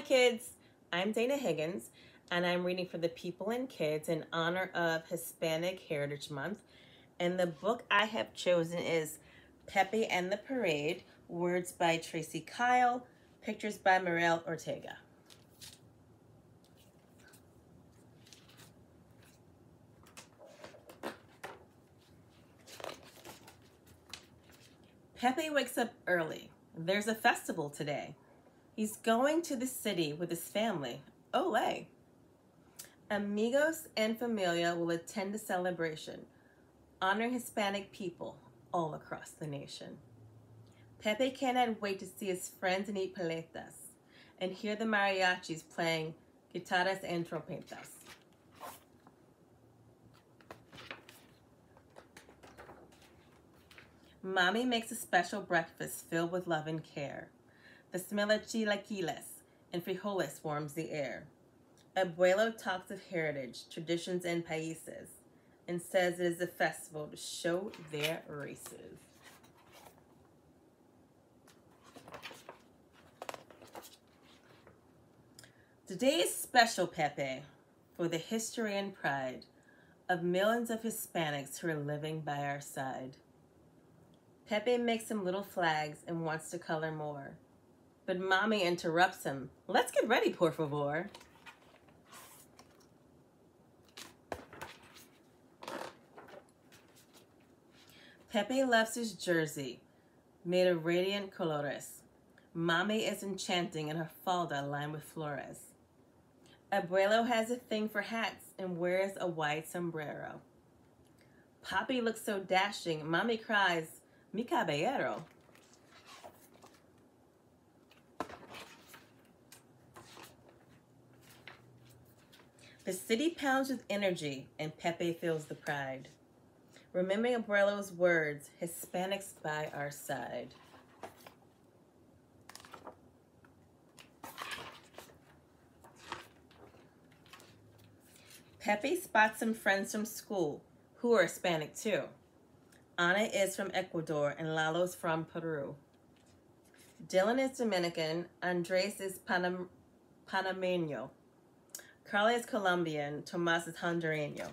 Hi kids, I'm Dana Higgins and I'm reading for the people and kids in honor of Hispanic Heritage Month, and the book I have chosen is Pepe and the Parade, words by Tracey Kyle, pictures by Mirelle Ortega. Pepe wakes up early. There's a festival today. He's going to the city with his family. Olé! Amigos and familia will attend the celebration, honoring Hispanic people all across the nation. Pepe cannot wait to see his friends and eat paletas and hear the mariachis playing guitarras and trompetas. Mommy makes a special breakfast filled with love and care. The smell of chilaquiles and frijoles warms the air. Abuelo talks of heritage, traditions, and países, and says it is a festival to show their races. Today is special, Pepe, for the history and pride of millions of Hispanics who are living by our side. Pepe makes some little flags and wants to color more. But Mommy interrupts him. Let's get ready, por favor. Pepe loves his jersey, made of radiant colores. Mommy is enchanting in her falda lined with flores. Abuelo has a thing for hats and wears a wide sombrero. Papi looks so dashing. Mommy cries, Mi caballero. The city pounds with energy and Pepe feels the pride, remembering Abuelo's words, Hispanics by our side. Pepe spots some friends from school who are Hispanic too. Ana is from Ecuador and Lalo's from Peru. Dylan is Dominican, Andres is Panameño, Carla is Colombian, Tomas is Hondureño.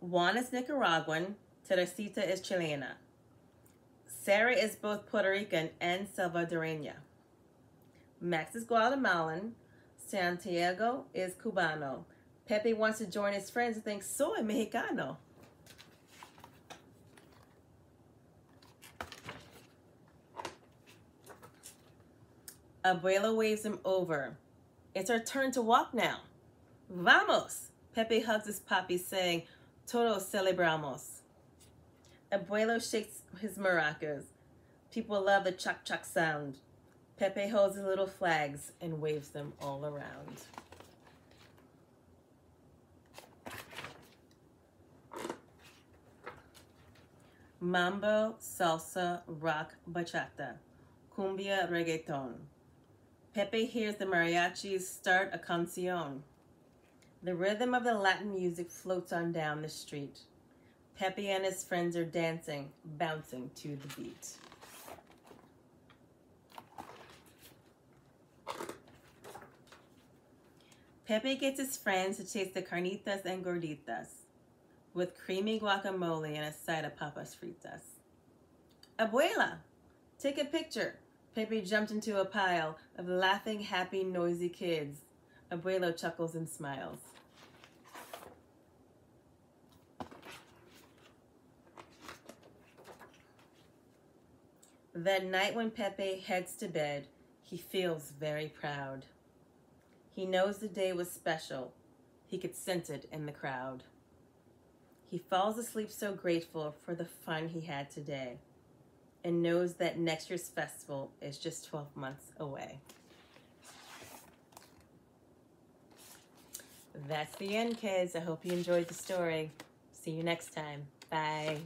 Juan is Nicaraguan, Teresita is Chilena. Sarah is both Puerto Rican and Salvadoreña. Max is Guatemalan. Santiago is Cubano. Pepe wants to join his friends and thinks, soy Mexicano. Abuela waves him over. It's our turn to walk now. Vamos! Pepe hugs his papi, saying, Todos celebramos. Abuelo shakes his maracas. People love the chak-chak sound. Pepe holds his little flags and waves them all around. Mambo, salsa, rock, bachata, cumbia, reggaeton. Pepe hears the mariachis start a canción. The rhythm of the Latin music floats on down the street. Pepe and his friends are dancing, bouncing to the beat. Pepe gets his friends to taste the carnitas and gorditas with creamy guacamole and a side of papas fritas. Abuela, take a picture. Pepe jumped into a pile of laughing, happy, noisy kids. Abuelo chuckles and smiles. That night when Pepe heads to bed, he feels very proud. He knows the day was special. He could sense it in the crowd. He falls asleep so grateful for the fun he had today and knows that next year's festival is just 12 months away. That's the end, kids. I hope you enjoyed the story. See you next time. Bye.